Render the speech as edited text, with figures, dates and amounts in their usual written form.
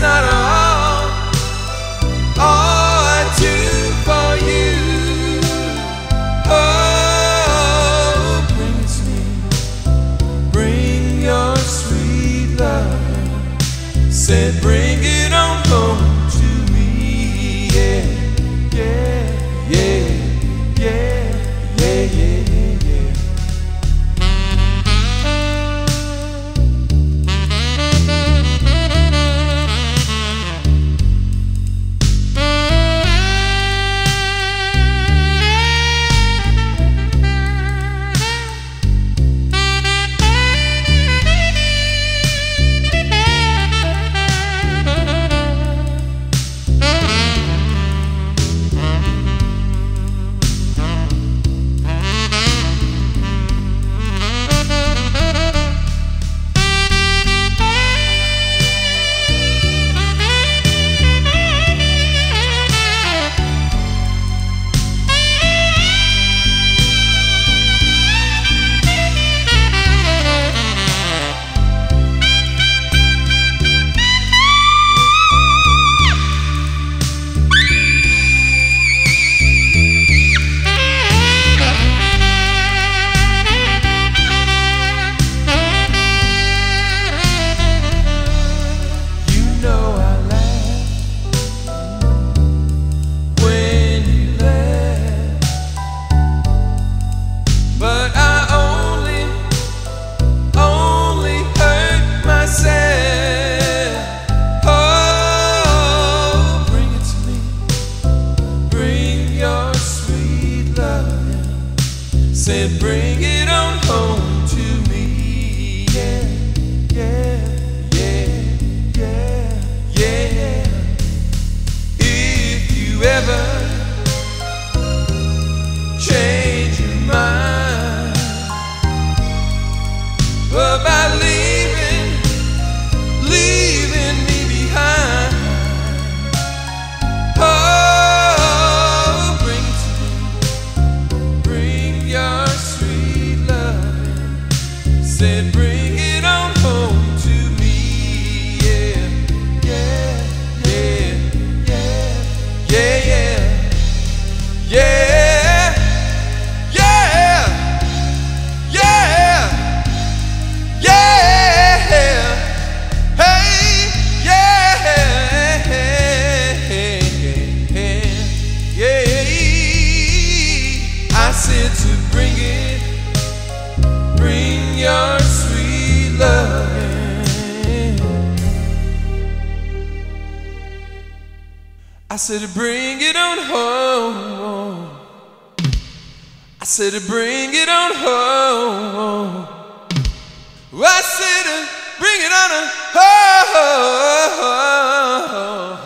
that's not all I do for you. Oh, bring it to me, bring your sweet love. Said bring it on home to me, yeah, yeah, yeah, yeah, yeah, yeah. Said bring it on home to me, yeah, yeah, yeah, yeah, yeah. If you ever change your mind about leaving me behind, oh, bring it to me, bring your sweet love. Said bring it on home to me, yeah, yeah, yeah, yeah, yeah, yeah, yeah, yeah, yeah, yeah, hey, yeah, yeah. I said to bring it, bring your sweet love. I said to bring it on home. I said to bring it on home. I said to bring it on home.